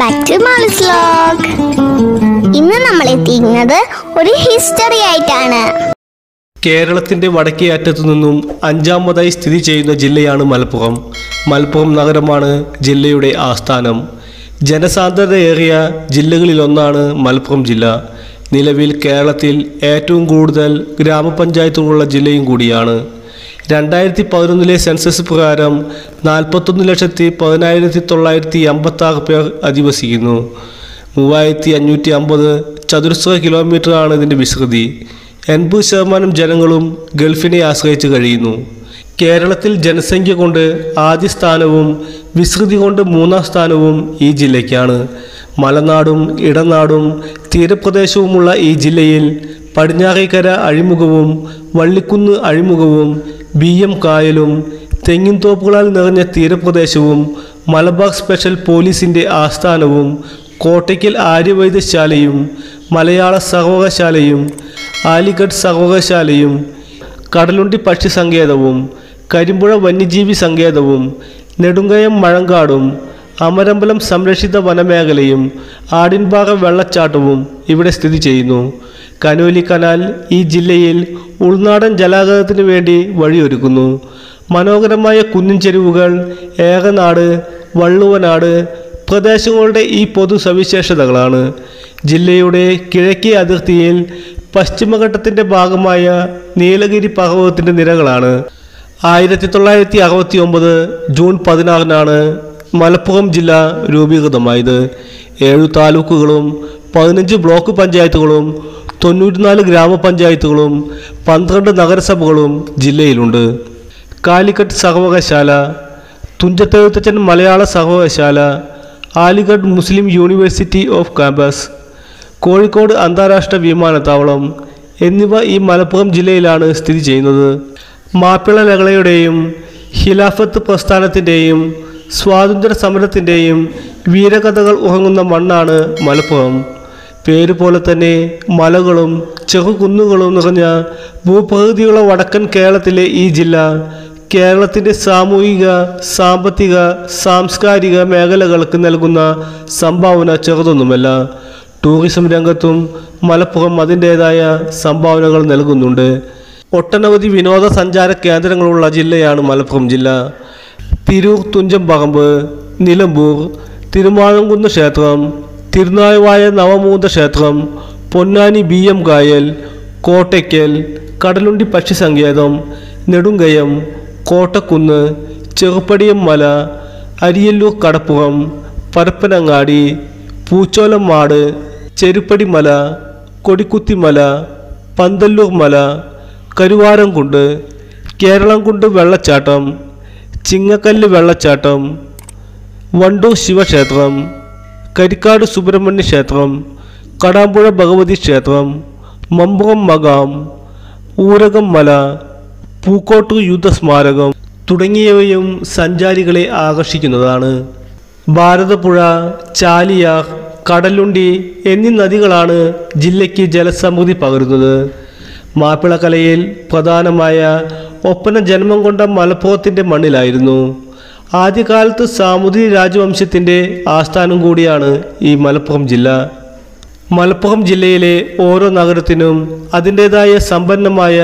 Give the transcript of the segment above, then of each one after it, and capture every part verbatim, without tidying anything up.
Welcome back to Malu's Vlog. ഇന്ന് നമ്മൾ എത്തിയിരിക്കുന്നത് ഒരു ഹിസ്റ്ററി ആയിട്ടാണ്. കേരളത്തിന്റെ വടക്കേ അറ്റത്തു നിന്നും അഞ്ചാമതായി സ്ഥിതി ചെയ്യുന്ന ജില്ലയാണ് മലപ്പുറം. മലപ്പുറം നഗരമാണ് ജില്ലയുടെ ആസ്ഥാനം. ജനസാന്ദ്രതയേറിയ ജില്ലകളിൽ ഒന്നാണ് മലപ്പുറം ജില്ല. നിലവിൽ കേരളത്തിൽ ഏറ്റവും കൂടുതൽ ഗ്രാമപഞ്ചായത്തുകളുള്ള ജില്ലയും കൂടിയാണ്. രണ്ടായിരത്തി പതിനൊന്നിലെ സെൻസസ് പ്രകാരം നാൽപ്പത്തൊന്ന് ലക്ഷത്തി പതിനായിരത്തി തൊള്ളായിരത്തി അമ്പത്തി ആറ് പേർ അധിവസിക്കുന്നു. മൂവായിരത്തി അഞ്ഞൂറ്റി അമ്പത് ചതുരശ്ര കിലോമീറ്ററാണ് ഇതിൻ്റെ വിസ്തൃതി. എൺപത് ശതമാനം ജനങ്ങളും ഗൾഫിനെ ആശ്രയിച്ച് കഴിയുന്നു. കേരളത്തിൽ ജനസംഖ്യ കൊണ്ട് ആദ്യ സ്ഥാനവും വിസ്തൃതി കൊണ്ട് മൂന്നാം സ്ഥാനവും ഈ ജില്ലയ്ക്കാണ്. മലനാടും ഇടനാടും തീരപ്രദേശവുമുള്ള ഈ ജില്ലയിൽ പടിഞ്ഞാറേക്കര അഴിമുഖവും വള്ളിക്കുന്ന് അഴിമുഖവും ബി എം കായലും തെങ്ങിൻ തോപ്പുകളാൽ നിറഞ്ഞ തീരപ്രദേശവും മലബാർ സ്പെഷ്യൽ പോലീസിൻ്റെ ആസ്ഥാനവും കോട്ടയ്ക്കൽ ആര്യവൈദ്യശാലയും മലയാള സർവകലാശാലയും ആലിഗഡ് സർവകലാശാലയും കടലുണ്ടി പക്ഷി സങ്കേതവും കരിമ്പുഴ വന്യജീവി സങ്കേതവും നെടുങ്കയം മഴങ്കാടും അമരമ്പലം സംരക്ഷിത വനമേഖലയും ആടിൻപാറ വെള്ളച്ചാട്ടവും ഇവിടെ സ്ഥിതി ചെയ്യുന്നു. കനോലി കനാൽ ഈ ജില്ലയിൽ ഉൾനാടൻ ജലാഗതത്തിന് വേണ്ടി വഴിയൊരുക്കുന്നു. മനോഹരമായ കുന്നിൻ ചെരുവുകൾ, ഏകനാട്, വള്ളുവനാട് പ്രദേശങ്ങളുടെ ഈ പൊതു സവിശേഷതകളാണ്. ജില്ലയുടെ കിഴക്കേ അതിർത്തിയിൽ പശ്ചിമഘട്ടത്തിൻ്റെ ഭാഗമായ നീലഗിരി പർവ്വതത്തിൻ്റെ നിരകളാണ്. ആയിരത്തി തൊള്ളായിരത്തി അറുപത്തി ഒമ്പത് ജൂൺ പതിനാറിനാണ് മലപ്പുറം ജില്ല രൂപീകൃതമായത്. ഏഴു താലൂക്കുകളും പതിനഞ്ച് ബ്ലോക്ക് പഞ്ചായത്തുകളും തൊണ്ണൂറ്റിനാല് ഗ്രാമപഞ്ചായത്തുകളും പന്ത്രണ്ട് നഗരസഭകളും ജില്ലയിലുണ്ട്. കാലിക്കറ്റ് സർവകലാശാല, തുഞ്ചത്തെഴുത്തച്ഛൻ മലയാള സർവകലാശാല, ആലിഗഡ് മുസ്ലിം യൂണിവേഴ്സിറ്റി ഓഫ് ക്യാമ്പസ്, കോഴിക്കോട് അന്താരാഷ്ട്ര വിമാനത്താവളം എന്നിവ ഈ മലപ്പുറം ജില്ലയിലാണ് സ്ഥിതി ചെയ്യുന്നത്. മാപ്പിള ലഹളയുടെയും ഖിലാഫത്ത് പ്രസ്ഥാനത്തിൻ്റെയും സ്വാതന്ത്ര്യ സമരത്തിൻ്റെയും വീരകഥകൾ ഉറങ്ങുന്ന മണ്ണാണ് മലപ്പുറം. പേരുപോലെ തന്നെ മലകളും ചെറുകുന്നുകളും നിറഞ്ഞ ഭൂപ്രകൃതിയുള്ള വടക്കൻ കേരളത്തിലെ ഈ ജില്ല കേരളത്തിൻ്റെ സാമൂഹിക, സാമ്പത്തിക, സാംസ്കാരിക മേഖലകൾക്ക് നൽകുന്ന സംഭാവന ചെറുതൊന്നുമല്ല. ടൂറിസം രംഗത്തും മലപ്പുറം അതിൻ്റേതായ സംഭാവനകൾ നൽകുന്നുണ്ട്. ഒട്ടനവധി വിനോദസഞ്ചാര കേന്ദ്രങ്ങളുള്ള ജില്ലയാണ് മലപ്പുറം ജില്ല. തിരൂർ തുഞ്ചൻ പറമ്പ്, നിലമ്പൂർ തിരുമാഴംകുന്ന് ക്ഷേത്രം, തിരുനാവായ നവമൂത ക്ഷേത്രം, പൊന്നാനി ബി എം കായൽ, കോട്ടയ്ക്കൽ, കടലുണ്ടി പക്ഷി സങ്കേതം, നെടുങ്കയം, കോട്ടക്കുന്ന്, ചെറുപ്പടിയം മല, അരിയല്ലൂർ കടപ്പുറം, പരപ്പനങ്ങാടി, പൂച്ചോലം മാട്, ചെരുപ്പടിമല, കൊടിക്കുത്തിമല, പന്തല്ലൂർ മല, കരുവാരംകുണ്ട്, കേരളംകുണ്ട് വെള്ളച്ചാട്ടം, ചിങ്ങക്കല്ല് വെള്ളച്ചാട്ടം, വണ്ടൂർ ശിവക്ഷേത്രം, കരിക്കാട് സുബ്രഹ്മണ്യ ക്ഷേത്രം, കടാമ്പുഴ ഭഗവതി ക്ഷേത്രം, മമ്പുറം മകാം, ഊരകം മല, പൂക്കോട്ടൂർ യുദ്ധസ്മാരകം തുടങ്ങിയവയും സഞ്ചാരികളെ ആകർഷിക്കുന്നതാണ്. ഭാരതപ്പുഴ, ചാലിയാർ, കടലുണ്ടി എന്നീ നദികളാണ് ജില്ലയ്ക്ക് ജലസമൃദ്ധി പകരുന്നത്. മാപ്പിളക്കലയിൽ പ്രധാനമായ ഒപ്പന ജന്മം കൊണ്ട മലപ്പുറത്തിൻ്റെ മണ്ണിലായിരുന്നു. ആദ്യകാലത്ത് സാമൂതിരി രാജവംശത്തിൻ്റെ ആസ്ഥാനം കൂടിയാണ് ഈ മലപ്പുറം ജില്ല. മലപ്പുറം ജില്ലയിലെ ഓരോ നഗരത്തിനും അതിൻ്റേതായ സമ്പന്നമായ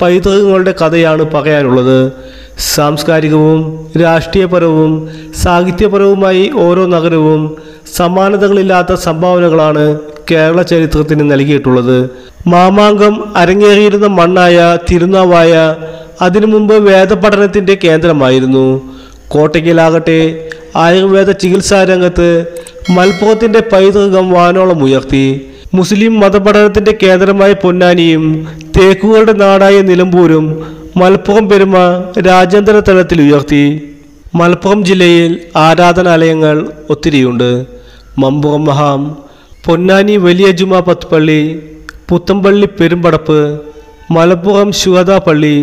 പൈതൃകങ്ങളുടെ കഥയാണ് പറയാനുള്ളത്. സാംസ്കാരികവും രാഷ്ട്രീയപരവും സാഹിത്യപരവുമായി ഓരോ നഗരവും സമാനതകളില്ലാത്ത സംഭാവനകളാണ് കേരള ചരിത്രത്തിന് നൽകിയിട്ടുള്ളത്. മാമാങ്കം അരങ്ങേറിയിരുന്ന മണ്ണായ തിരുനാവായ അതിനു മുമ്പ് വേദപഠനത്തിൻ്റെ കേന്ദ്രമായിരുന്നു. കോട്ടയ്ക്കലാകട്ടെ ആയുർവേദ ചികിത്സാ രംഗത്ത് മലപ്പുറത്തിൻ്റെ പൈതൃകം വാനോളം ഉയർത്തി. മുസ്ലിം മതപഠനത്തിൻ്റെ കേന്ദ്രമായ പൊന്നാനിയും തേക്കുകളുടെ നാടായ നിലമ്പൂരും മലപ്പുറം പെരുമ രാജ്യാന്തര തലത്തിൽ ഉയർത്തി. മലപ്പുറം ജില്ലയിൽ ആരാധനാലയങ്ങൾ ഒത്തിരിയുണ്ട്. മമ്പുറം മഹാം, പൊന്നാനി വലിയ ജുമാ പത്തുപള്ളി, പുത്തമ്പള്ളി പെരുമ്പടപ്പ്, മലപ്പുറം ശുഹദാ പള്ളി,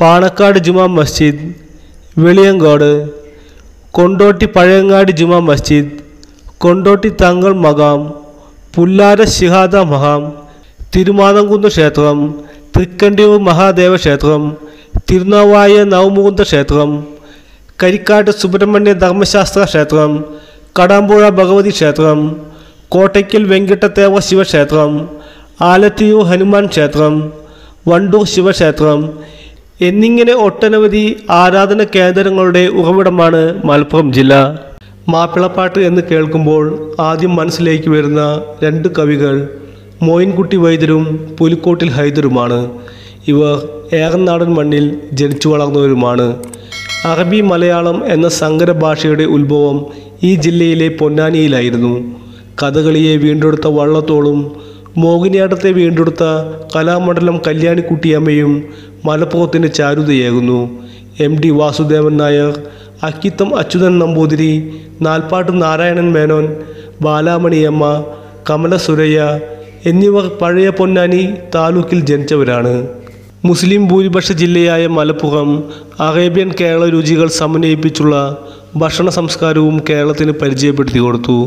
പാണക്കാട് ജുമാ മസ്ജിദ്, വെളിയങ്കോട്, കൊണ്ടോട്ടി പഴയങ്ങാടി ജുമാ മസ്ജിദ്, കൊണ്ടോട്ടി തങ്ങൾ മകാം, പുല്ലാര ശിഹാദ മഹാം, തിരുമാതംകുന്ന് ക്ഷേത്രം, തൃക്കണ്ടിയൂർ മഹാദേവ ക്ഷേത്രം, തിരുനാവായ നവമുകുന്ദ ക്ഷേത്രം, കരിക്കാട്ട് സുബ്രഹ്മണ്യ ധർമ്മശാസ്ത്ര ക്ഷേത്രം, കടമ്പുഴ ഭഗവതി ക്ഷേത്രം, കോട്ടയ്ക്കൽ വെങ്കട്ടദേവ ശിവക്ഷേത്രം, ആലത്തിയൂർ ഹനുമാൻ ക്ഷേത്രം, വണ്ടൂർ ശിവക്ഷേത്രം എന്നിങ്ങനെ ഒട്ടനവധി ആരാധന കേന്ദ്രങ്ങളുടെ ഉറവിടമാണ് മലപ്പുറം ജില്ല. മാപ്പിളപ്പാട്ട് എന്ന് കേൾക്കുമ്പോൾ ആദ്യം മനസ്സിലേക്ക് വരുന്ന രണ്ട് കവികൾ മോയിൻകുട്ടി വൈദ്യരും പുലിക്കോട്ടിൽ ഹൈദറുമാണ്. ഇവർ ഏറനാടൻ മണ്ണിൽ ജനിച്ചു വളർന്നവരുമാണ്. അറബി മലയാളം എന്ന സങ്കര ഭാഷയുടെ ഉത്ഭവം ഈ ജില്ലയിലെ പൊന്നാനിയിലായിരുന്നു. കഥകളിയെ വീണ്ടെടുത്ത വള്ളത്തോളും മോഹിനിയാട്ടത്തെ വീണ്ടെടുത്ത കലാമണ്ഡലം കല്യാണിക്കുട്ടിയമ്മയും മലപ്പുറത്തിൻ്റെ ചാരുതയേകുന്നു. എം ഡി വാസുദേവൻ നായർ, അക്കിത്തം അച്യുതൻ നമ്പൂതിരി, നാൽപ്പാട്ട് നാരായണൻ മേനോൻ, ബാലാമണിയമ്മ, കമലസുരയ്യ എന്നിവർ പഴയ പൊന്നാനി താലൂക്കിൽ ജനിച്ചവരാണ്. മുസ്ലിം ഭൂരിപക്ഷ ജില്ലയായ മലപ്പുറം അറേബ്യൻ കേരള രുചികൾ സമന്വയിപ്പിച്ചുള്ള ഭക്ഷണ സംസ്കാരവും കേരളത്തിന് പരിചയപ്പെടുത്തി കൊടുത്തു.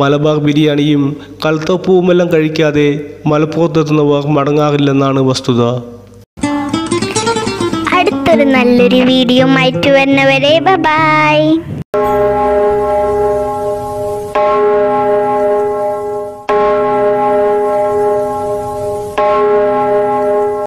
മലബാർ ബിരിയാണിയും കൽത്തപ്പൂവുമെല്ലാം കഴിക്കാതെ മലപ്പുറത്തെത്തുന്നവർ മടങ്ങാറില്ലെന്നാണ് വസ്തുത. അടുത്തൊരു നല്ലൊരു വീഡിയോ ആയിട്ട് വരുന്നവരെ ബൈ.